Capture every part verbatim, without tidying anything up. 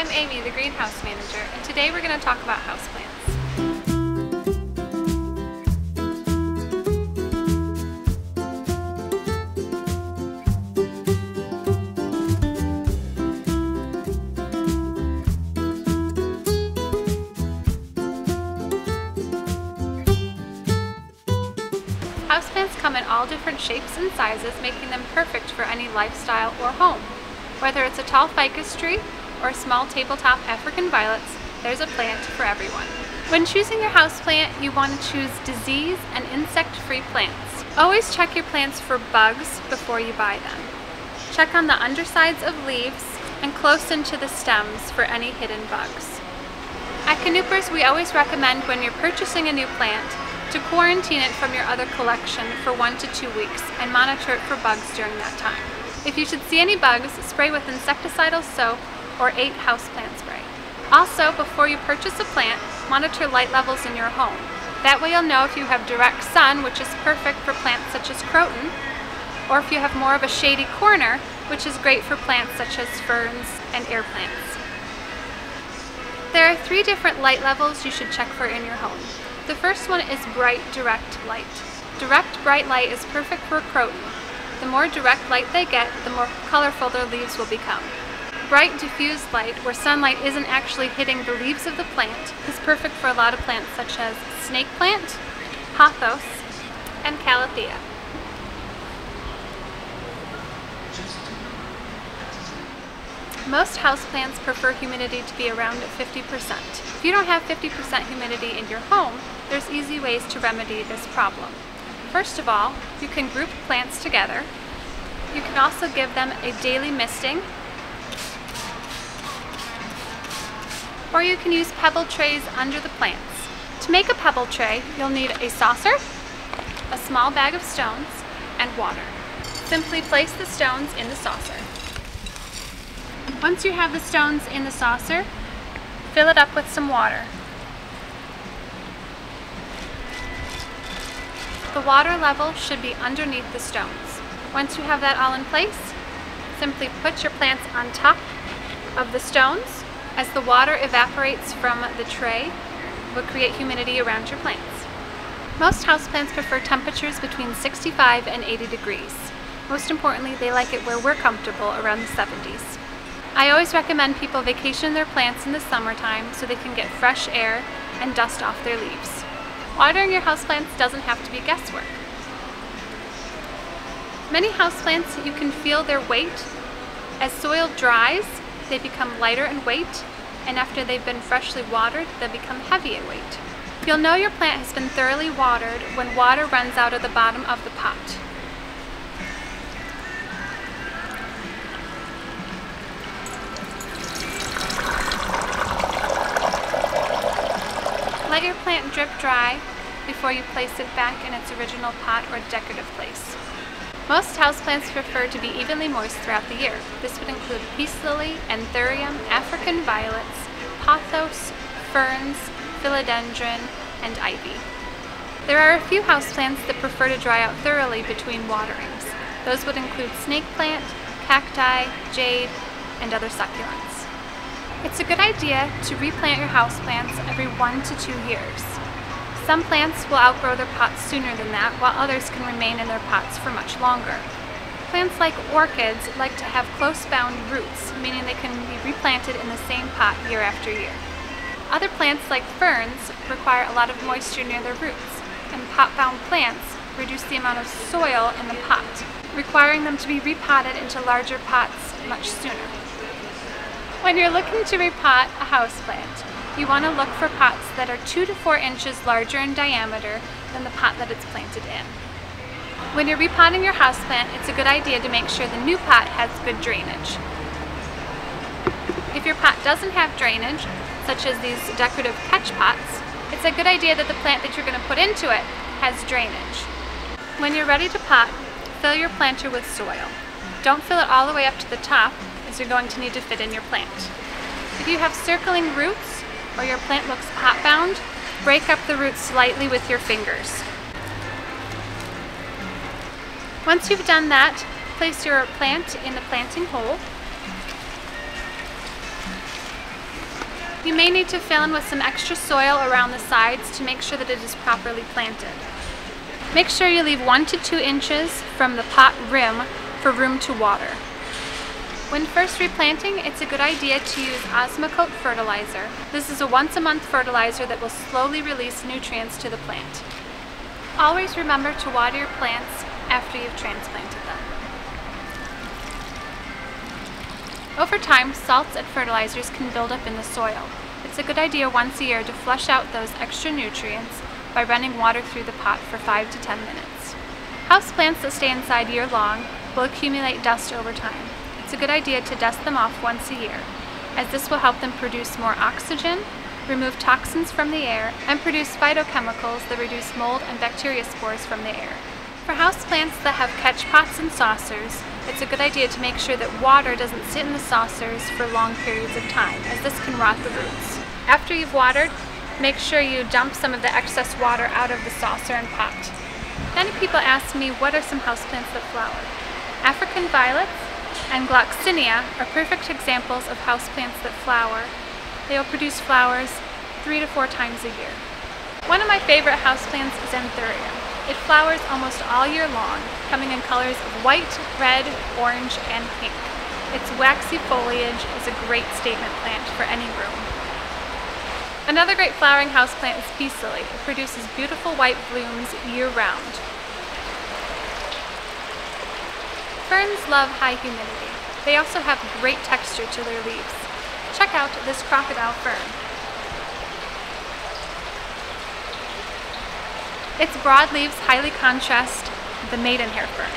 I'm Amy, the greenhouse manager, and today we're going to talk about houseplants. Houseplants come in all different shapes and sizes, making them perfect for any lifestyle or home. Whether it's a tall ficus tree or small tabletop African violets, there's a plant for everyone. When choosing your houseplant, you want to choose disease and insect-free plants. Always check your plants for bugs before you buy them. Check on the undersides of leaves and close into the stems for any hidden bugs. At Knuppers, we always recommend when you're purchasing a new plant to quarantine it from your other collection for one to two weeks and monitor it for bugs during that time. If you should see any bugs, spray with insecticidal soap or eight houseplant spray. Also, before you purchase a plant, monitor light levels in your home. That way you'll know if you have direct sun, which is perfect for plants such as croton, or if you have more of a shady corner, which is great for plants such as ferns and air plants. There are three different light levels you should check for in your home. The first one is bright, direct light. Direct, bright light is perfect for croton. The more direct light they get, the more colorful their leaves will become. Bright diffused light, where sunlight isn't actually hitting the leaves of the plant, is perfect for a lot of plants such as snake plant, pothos, and calathea. Most houseplants prefer humidity to be around fifty percent. If you don't have fifty percent humidity in your home, there's easy ways to remedy this problem. First of all, you can group plants together. You can also give them a daily misting, or you can use pebble trays under the plants. To make a pebble tray, you'll need a saucer, a small bag of stones, and water. Simply place the stones in the saucer. Once you have the stones in the saucer, fill it up with some water. The water level should be underneath the stones. Once you have that all in place, simply put your plants on top of the stones. As the water evaporates from the tray, it will create humidity around your plants. Most houseplants prefer temperatures between sixty-five and eighty degrees. Most importantly, they like it where we're comfortable, around the seventies. I always recommend people vacation their plants in the summertime so they can get fresh air and dust off their leaves. Watering your houseplants doesn't have to be guesswork. Many houseplants, you can feel their weight. As soil dries, they become lighter in weight, and after they've been freshly watered, they become heavy in weight. You'll know your plant has been thoroughly watered when water runs out of the bottom of the pot. Let your plant drip dry before you place it back in its original pot or decorative place. Most houseplants prefer to be evenly moist throughout the year. This would include peace lily, anthurium, African violets, pothos, ferns, philodendron, and ivy. There are a few houseplants that prefer to dry out thoroughly between waterings. Those would include snake plant, cacti, jade, and other succulents. It's a good idea to replant your houseplants every one to two years. Some plants will outgrow their pots sooner than that, while others can remain in their pots for much longer. Plants like orchids like to have close-bound roots, meaning they can be replanted in the same pot year after year. Other plants like ferns require a lot of moisture near their roots, and pot-bound plants reduce the amount of soil in the pot, requiring them to be repotted into larger pots much sooner. When you're looking to repot a houseplant, you want to look for pots that are two to four inches larger in diameter than the pot that it's planted in. When you're repotting your houseplant, it's a good idea to make sure the new pot has good drainage. If your pot doesn't have drainage, such as these decorative catch pots, it's a good idea that the plant that you're going to put into it has drainage. When you're ready to pot, fill your planter with soil. Don't fill it all the way up to the top, as you're going to need to fit in your plant. If you have circling roots, or your plant looks pot-bound, break up the roots slightly with your fingers. Once you've done that, place your plant in the planting hole. You may need to fill in with some extra soil around the sides to make sure that it is properly planted. Make sure you leave one to two inches from the pot rim for room to water. When first replanting, it's a good idea to use Osmocote fertilizer. This is a once a month fertilizer that will slowly release nutrients to the plant. Always remember to water your plants after you've transplanted them. Over time, salts and fertilizers can build up in the soil. It's a good idea once a year to flush out those extra nutrients by running water through the pot for five to ten minutes. Houseplants that stay inside year long will accumulate dust over time. It's a good idea to dust them off once a year, as this will help them produce more oxygen, remove toxins from the air, and produce phytochemicals that reduce mold and bacteria spores from the air. For houseplants that have catch pots and saucers, it's a good idea to make sure that water doesn't sit in the saucers for long periods of time, as this can rot the roots. After you've watered, make sure you dump some of the excess water out of the saucer and pot. Many people ask me, what are some houseplants that flower? African violets and gloxinia are perfect examples of houseplants that flower. They will produce flowers three to four times a year. One of my favorite houseplants is Anthurium. It flowers almost all year long, coming in colors of white, red, orange, and pink. Its waxy foliage is a great statement plant for any room. Another great flowering houseplant is Peace Lily. It produces beautiful white blooms year-round. Ferns love high humidity. They also have great texture to their leaves. Check out this crocodile fern. Its broad leaves highly contrast the maidenhair fern.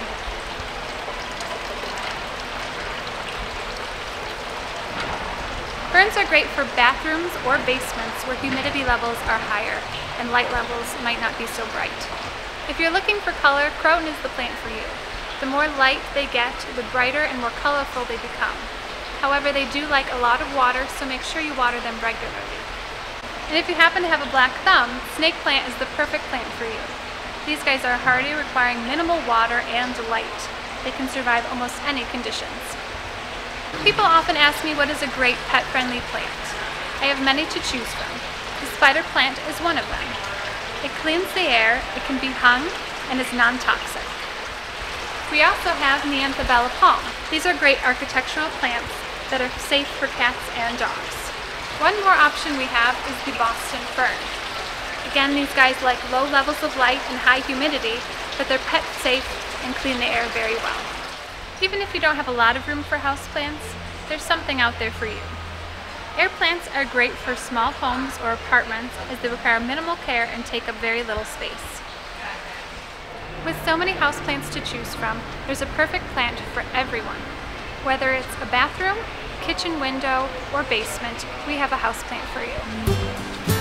Ferns are great for bathrooms or basements where humidity levels are higher and light levels might not be so bright. If you're looking for color, Croton is the plant for you. The more light they get, the brighter and more colorful they become. However, they do like a lot of water, so make sure you water them regularly. And if you happen to have a black thumb, snake plant is the perfect plant for you. These guys are hardy, requiring minimal water and light. They can survive almost any conditions. People often ask me, what is a great pet-friendly plant? I have many to choose from. The spider plant is one of them. It cleans the air, it can be hung, and is non-toxic. We also have Neanthabella palm. These are great architectural plants that are safe for cats and dogs. One more option we have is the Boston fern. Again, these guys like low levels of light and high humidity, but they're pet safe and clean the air very well. Even if you don't have a lot of room for houseplants, there's something out there for you. Air plants are great for small homes or apartments as they require minimal care and take up very little space. With so many houseplants to choose from, there's a perfect plant for everyone. Whether it's a bathroom, kitchen window, or basement, we have a houseplant for you.